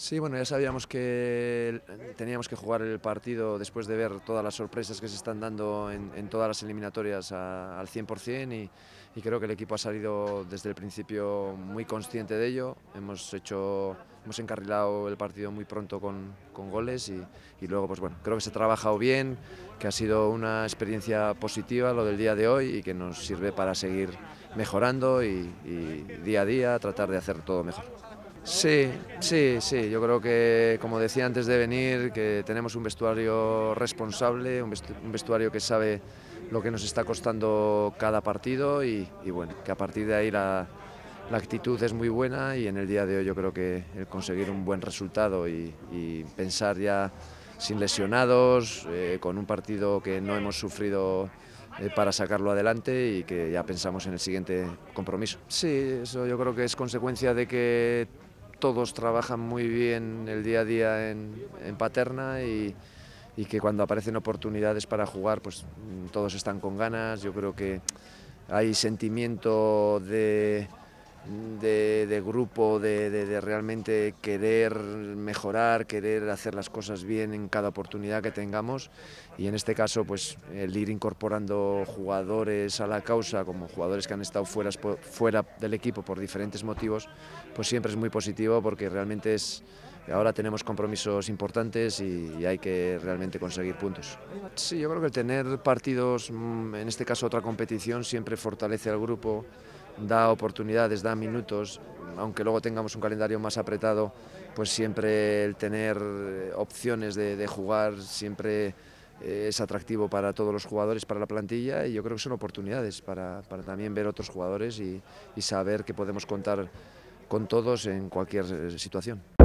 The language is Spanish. Sí, bueno, ya sabíamos que teníamos que jugar el partido después de ver todas las sorpresas que se están dando en todas las eliminatorias al 100% y creo que el equipo ha salido desde el principio muy consciente de ello. Hemos encarrilado el partido muy pronto con goles y luego, pues bueno, creo que se ha trabajado bien, que ha sido una experiencia positiva lo del día de hoy y que nos sirve para seguir mejorando y día a día tratar de hacer todo mejor. Sí, yo creo que, como decía antes de venir, que tenemos un vestuario responsable, un vestuario que sabe lo que nos está costando cada partido y bueno, que a partir de ahí la actitud es muy buena y en el día de hoy yo creo que el conseguir un buen resultado y pensar ya sin lesionados, con un partido que no hemos sufrido para sacarlo adelante y que ya pensamos en el siguiente compromiso. Sí, eso yo creo que es consecuencia de que todos trabajan muy bien el día a día en Paterna y que cuando aparecen oportunidades para jugar, pues todos están con ganas. Yo creo que hay sentimiento de grupo, de realmente querer mejorar, querer hacer las cosas bien en cada oportunidad que tengamos y en este caso pues el ir incorporando jugadores a la causa, como jugadores que han estado fuera del equipo por diferentes motivos, pues siempre es muy positivo porque realmente ahora tenemos compromisos importantes y hay que realmente conseguir puntos. Sí, yo creo que el tener partidos, en este caso otra competición, siempre fortalece al grupo, da oportunidades, da minutos, aunque luego tengamos un calendario más apretado, pues siempre el tener opciones de jugar siempre es atractivo para todos los jugadores, para la plantilla y yo creo que son oportunidades para también ver otros jugadores y saber que podemos contar con todos en cualquier situación.